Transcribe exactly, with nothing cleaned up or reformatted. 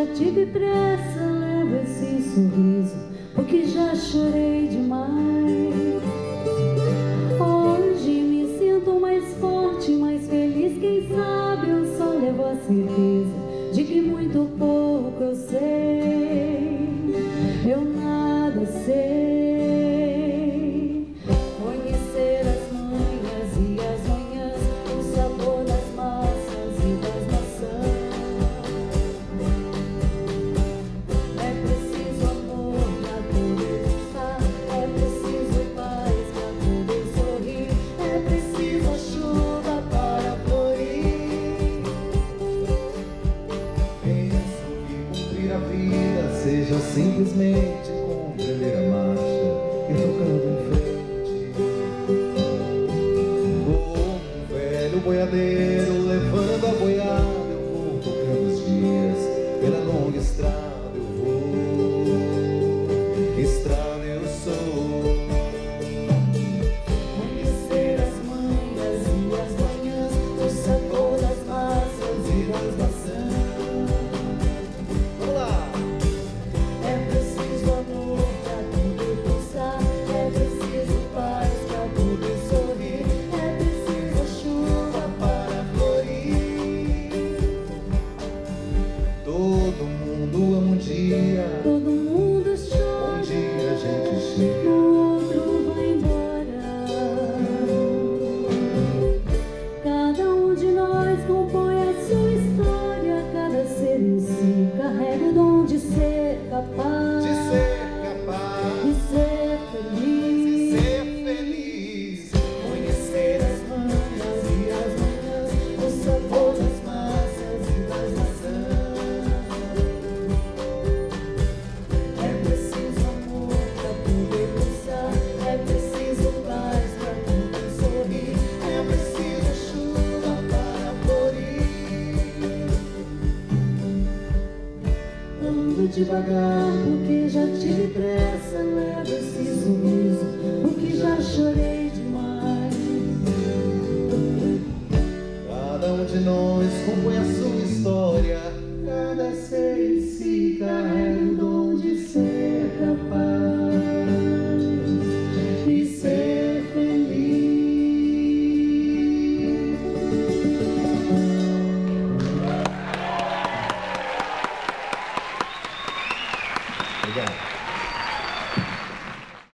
já tive pressa, leva esse sorriso, porque já chorei demais. Hoje me sinto mais forte, mais feliz, quem sabe eu só levo a certeza de que muito pouco eu sei. Eu nada sei. Conhecer as manhas e as manhãs, o sabor das massas e das maçãs. É preciso amor pra poder estar, é preciso paz pra poder sorrir, é preciso a chuva para florir. Penso que cumprir a vida seja simplesmente devagar, porque já tive pressa, leva esse sorriso, porque já chorei demais. Cada um de nós compõe a sua história, cada ser em si carrega o dom de ser capaz e ser feliz. Obrigado.